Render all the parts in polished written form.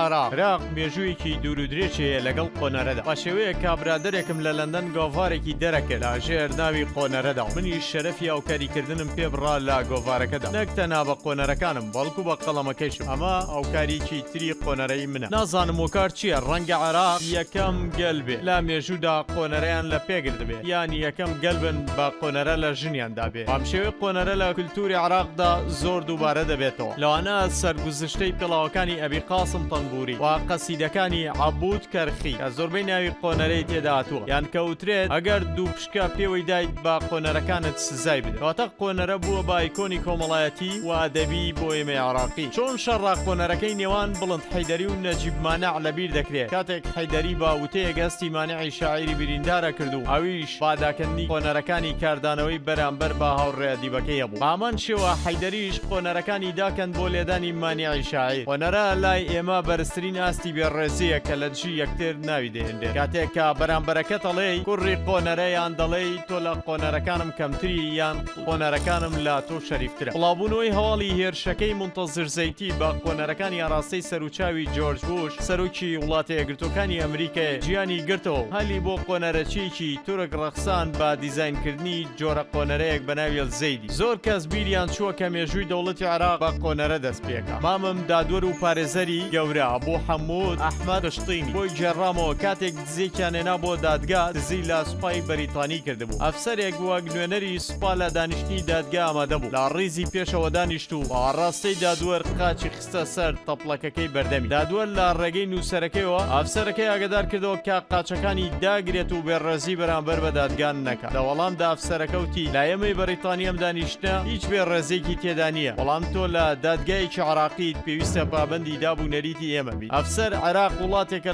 ئارا عراق مێژوویەکی دوورودرێژەیە لەگەڵ قۆنەرەدا. پاشێوەیە کا برادەرێکم لە لەندەن گۆڤارێکی دەرەکرد لەژێر ناوی قۆنەرەدا. منیش شەرەفی ئەوکاریکردنم پێ بڕا لە گۆڤارەکەدا، نەک تەنها بە قۆنەرەکانم بەڵکو بە قەڵەمەکەیشم. ئەمە ئەوکارێکی تری قۆنەرەی منە. نازانم وەکار چییە، ڕەنگە عراق یەکەم گەل بێ لە مێژوودا قۆنەرەیان لە پێگرت بێ، یانی یەکەم گەل بن بە قۆنەرە لە ژنیاندا بێ. بەم شێوەیە قۆنەرە لە کولتوری عراقدا زۆر دووبارە دەبێتەوە. لەوانە سەرگوزشتەی پڵاوەکانی ئەبی قاسم تەنبوری و قەسیدەکانی عەبوود کەرخی کە زۆربەی ناوی قۆنەرەی تێداهاتووە، یان کەوترێت ئەگەر دوو پشکە پێوەی دایت بە قۆنەرەکانت سزای بدە. کەواتە قۆنەرە بووە بە ئایکۆنی کۆمەڵایەتی و ئەدەبی بۆ ئێمەی عراقی. چۆن شەڕا قۆنەرەکەی نێوان بڵند حەیدەری و نەجیب مانەع لەبیر دەکرێت، کاتێک حەیدەری با وتەیەک هەستی مانەعی شاعیری بریندارە کرد و ئەویش باداکردنی قۆنەرەکانی کاردانەوەی بەرامبەر بە هاوڕێ ئەدیبەکەیە بوو. بامان شێوە حەیدەریش قۆنەرەکانی داکەن بۆ لێدانی مانیعی شاعیر. قۆنەرە لای ئێمە بەرزترین ئاستی بێڕێزیە کە لە دژی یەکتر ناوی دەهێنرێت. کاتێک کە بەرامبەرەکەت ئەڵێی کوڕی قۆنەرە، یان دەڵێی تۆ لە قۆنەرەکانم کەمتری، یان قۆنەرەکانم لا تۆ شەریفترە. وڵابوونەوەی هەواڵی هێرشەکەی منتەزر زەیتی بە قۆنەرەکانی ئاراستەی سەروچاوی جۆرج بوش سەرۆکی وڵاتە یەکگرتوەکانی ئەمریکای گیانی گرتەوە، هەلی بۆ قۆنەرەچیکی تورک ڕەخسان بە دیزاینکردنی جۆرە قۆنەرەیەک بەناوی زەیدی. زۆر کەس بیریان چووە کە مێژووی دەوڵەتی عراق بە قۆنەرە دەست پێکا. مامم دادوەر و پارێزەری گەورە ئەبو حەموود ئەحمەد قشتینی بۆی گێڕامەوە کاتێک دزێکیان هێنا بۆ دادگا، دزی لە سوپای بەریتانی کردبوو. ئەفسەرێک وەک نوێنەری سوپا لە دانیشتنی دادگا ئامادەبوو، لە ڕیزی پێشەوە دانیشت و ئاڕاستەی دادوەر قاچی خستە سەر تەپڵەکەکەی بەردەمی. دادوەر لە ڕێگەی نووسەرەکەیەوە ئەفسەرەکەی ئاگادار کردەوە کە قاچەکانی داگرێت و بێڕێزی بەرامبەر بە دادگان نەکات. لە وەڵامدا ئەفسەرەکە وتی لایەمەی بەریتانیەم دانیشتە هیچ بێڕێزێکی تێدا نییە، بەڵام تۆ لە دادگایەکی عراقیت پێویستە پابەندی دابوونەریتی ئێمە بیت. ئەفسەر عراق وڵاتێکە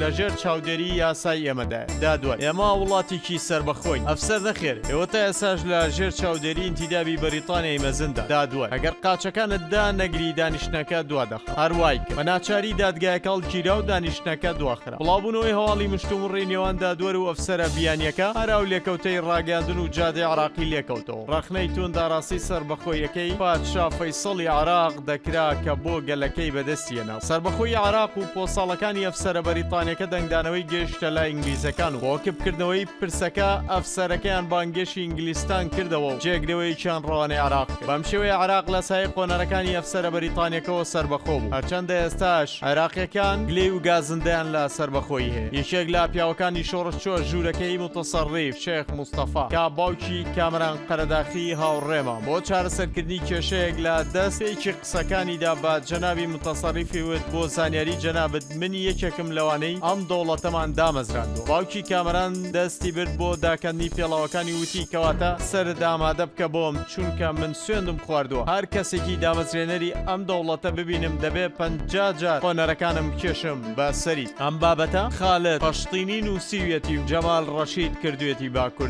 لەژێر چاودێری یاسای ئێمەدایە. دادوەر ئێمە وڵاتێکی سەربەخۆین. ئەفسەر نەخێر ئێوە تا ئێساش لەژێر چاودێری ئینتیدابی بەریتانیای مەزندا. دادوەر ئەگەر قاچەکانتدا نەگری دانیشتنەکە دووادەخرا. هەروای کە بە ناچاری دادگایەکەڵ گیرا و دانیشتنەکە دواخرا. بڵاوبوونەوەی هەواڵی مشتومڕی نێوان دادوەر و ئەفسەرە بیانیەکە هەراو لێکەوتەی ڕاگەاندن و جادەی عراقی لێکەوتەوە. ڕەخنەی تونداڕاستی سەربەخۆیەکەی پادشا فەیسڵی عراق دەکرا کە بۆ گەلەکەی بەدەستیێنا. سەربەخۆی عراق و پۆساڵەکانی ئەفسەرە بەریتانیەکە دەنگدانەوەی گەشتە لای ئینگلیزەکان و بۆکردنەوەی پرسەکە ئەفسەرەکەیان بانگێشی ئینگلیستان کردەوە و جێگرەوەیکیان ڕەوانەی عراق. بەم شێوەیە عراق لە سایە قۆنەرەکانی ئەفسەرە بەریتانیەکەوە سەربەخۆ بوو، هەرچەندە ئێستاش عێراقیەکان گلەی و گازندەیان لە سەربەخۆی هەیە. یەکێک لە پیاوەکانی شۆڕش چووە ژوورەکەی متەسەڕیف شێخ موستەفا کە باوکی کامران قەرەداخی هاوڕێمە بۆ چارەسەرکردنی کێشەیەک لە دەستێکی قسەکانیدا بە جەنابی متەسەڕیفی وت بۆ زانیاری جەنابت منی یەکێکم لەوانەی ئەم دەوڵەتەمان دامەزراندووە. باوکی کامران دەستی برد بۆ داکەندنی پێڵاوەکانی وتی کەواتە سەرت ئامادە بکە بۆم، چونکە من سوێندم خواردووە. هەر کەسێکی دامەزرێنەری ئەم دەوڵەتە ببینم دەبێ 50 جار قۆنەرەکانم کێشم بەسەری. ئەم بابەتە خالد قەشتینی نووسیویەتی و جەمال ڕەشید کردوێتی با کوردی.